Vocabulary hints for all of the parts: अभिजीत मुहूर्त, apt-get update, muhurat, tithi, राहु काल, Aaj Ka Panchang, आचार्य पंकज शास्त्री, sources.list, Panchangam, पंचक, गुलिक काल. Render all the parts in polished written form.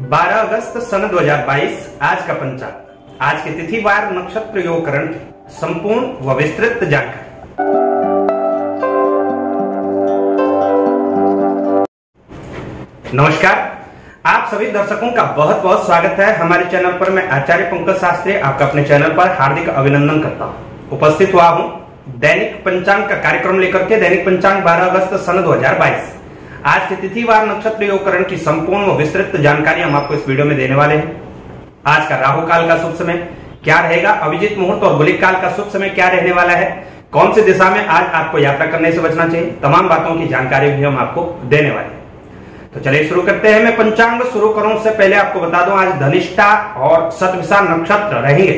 12 अगस्त सन 2022 आज का पंचांग, आज की तिथि वार नक्षत्र योगकरण की संपूर्ण व विस्तृत जानकारी। नमस्कार, आप सभी दर्शकों का बहुत बहुत स्वागत है हमारे चैनल पर। मैं आचार्य पंकज शास्त्री आपका अपने चैनल पर हार्दिक अभिनंदन करता हूं। उपस्थित हुआ हूं दैनिक पंचांग का कार्यक्रम लेकर के। दैनिक पंचांग 12 अगस्त सन 2022 आज की तिथि वार नक्षत्र योगकरण की संपूर्ण और विस्तृत जानकारी हम आपको इस वीडियो में देने वाले हैं। आज का राहु काल का शुभ समय क्या रहेगा, अभिजीत मुहूर्त और गुलिक काल का शुभ समय क्या रहने वाला है, कौन सी दिशा में आज आपको यात्रा करने से बचना चाहिए, तमाम बातों की जानकारी भी हम आपको देने वाले हैं। तो चलिए शुरू करते हैं। मैं पंचांग शुरू करूं उससे पहले आपको बता दूं, आज धनिष्ठा और शतभिषा नक्षत्र रहेंगे।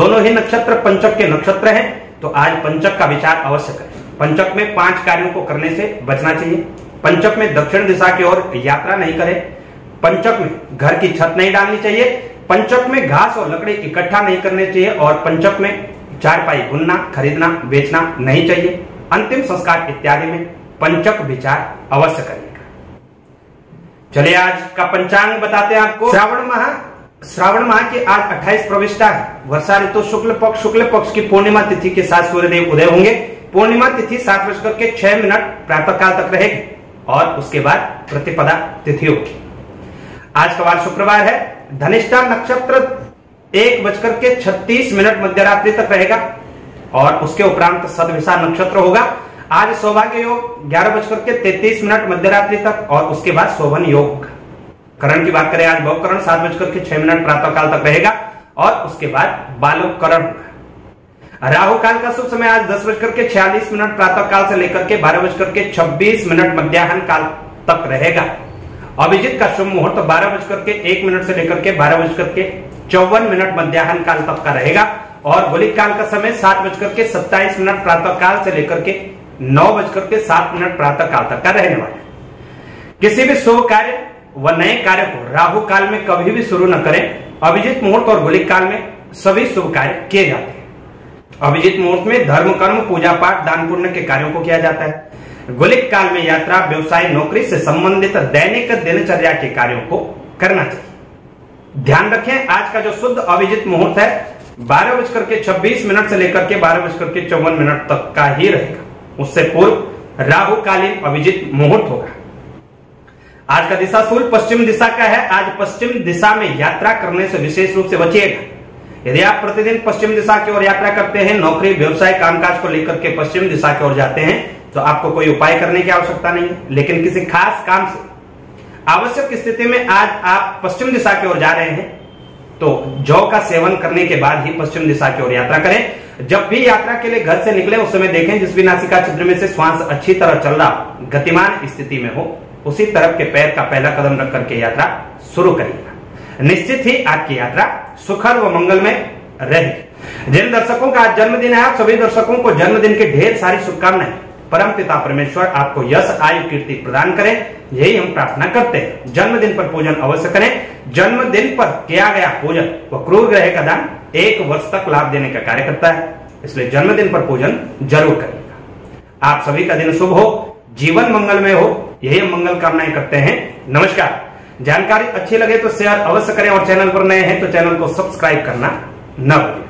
दोनों ही नक्षत्र पंचक के नक्षत्र हैं, तो आज पंचक का विचार अवश्य करें। पंचक में 5 कार्यों को करने से बचना चाहिए। पंचक में दक्षिण दिशा की ओर यात्रा नहीं करें। पंचक में घर की छत नहीं डालनी चाहिए। पंचक में घास और लकड़ी इकट्ठा नहीं करने चाहिए। और पंचक में चारपाई बुनना, खरीदना, बेचना नहीं चाहिए। अंतिम संस्कार इत्यादि में पंचक विचार अवश्य करें। चलिए आज का पंचांग बताते हैं आपको। श्रावण माह की आज 28 प्रविष्टा है। वर्षा ऋतु शुक्ल पक्ष की पूर्णिमा तिथि के साथ सूर्यदेव उदय होंगे। पूर्णिमा तिथि 7:06 प्रातः काल तक रहेगी और उसके बाद प्रतिपदा तिथि होगी। आज का वार शुक्रवार है। धनिष्ठा नक्षत्र 1:36 मध्यरात्रि तक रहेगा और उसके उपरांत शतभिषा नक्षत्र होगा। आज सौभाग्य योग 11:33 मध्यरात्रि तक और उसके बाद शोभन योग। करण की बात करें, आज भवकरण 7:06 प्रातः काल तक रहेगा और उसके बाद बालोकरण। राहु काल का शुभ समय आज 10:46 प्रातः काल से लेकर के 12:26 मध्याह्न काल तक रहेगा। अभिजीत का शुभ मुहूर्त 12:01 से लेकर के 12:54 मध्याह्न काल तक का रहेगा। और गुलिक काल का समय 7:27 प्रातः काल से लेकर के 9:07 प्रातः काल तक का रहने वाला है। किसी भी शुभ कार्य व नए कार्य को राहु काल में कभी भी शुरू न करें। अभिजीत मुहूर्त और गुलिक काल में सभी शुभ कार्य किए जाते हैं। अभिजीत मुहूर्त में धर्म, कर्म, पूजा पाठ, दान पुण्य के कार्यों को किया जाता है। गुलिक काल में यात्रा, व्यवसाय, नौकरी से संबंधित दैनिक दिनचर्या के कार्यों को करना चाहिए। ध्यान रखें, आज का जो शुद्ध अभिजीत मुहूर्त है 12:26 से लेकर के 12:54 तक का ही रहेगा। उससे पूर्व राहुकालीन अभिजीत मुहूर्त होगा। आज का दिशा सूल पश्चिम दिशा का है। आज पश्चिम दिशा में यात्रा करने से विशेष रूप से बचिएगा। यदि आप प्रतिदिन पश्चिम दिशा की ओर यात्रा करते हैं, नौकरी, व्यवसाय, कामकाज को लेकर के पश्चिम दिशा की ओर जाते हैं, तो आपको कोई उपाय करने की आवश्यकता नहीं है। लेकिन किसी खास काम से आवश्यक स्थिति में आज आप पश्चिम दिशा की ओर जा रहे हैं, तो जौ का सेवन करने के बाद ही पश्चिम दिशा की ओर यात्रा करें। जब भी यात्रा के लिए घर से निकले उस समय देखें जिस भी नासिका छिद्र में से श्वास अच्छी तरह चल रहा, गतिमान स्थिति में हो, उसी तरफ के पैर का पहला कदम रख करके यात्रा शुरू करिएगा। निश्चित ही आपकी यात्रा सुखद व मंगलमय रहेगी। जिन दर्शकों का आज जन्मदिन है, आप सभी दर्शकों को जन्मदिन की ढेर सारी शुभकामनाएं। परम पिता परमेश्वर आपको यश, आयु, कीर्ति प्रदान करें, यही हम प्रार्थना करते हैं। जन्मदिन पर पूजन अवश्य करें। जन्मदिन पर किया गया पूजन व क्रूर ग्रह का दान 1 वर्ष तक लाभ देने का कार्य करता है, इसलिए जन्मदिन पर पूजन जरूर करिएगा। आप सभी का दिन शुभ हो, जीवन मंगलमय हो, यही हम मंगल कामनाएं करते हैं। नमस्कार। जानकारी अच्छी लगे तो शेयर अवश्य करें और चैनल पर नए हैं तो चैनल को सब्सक्राइब करना न भूलें।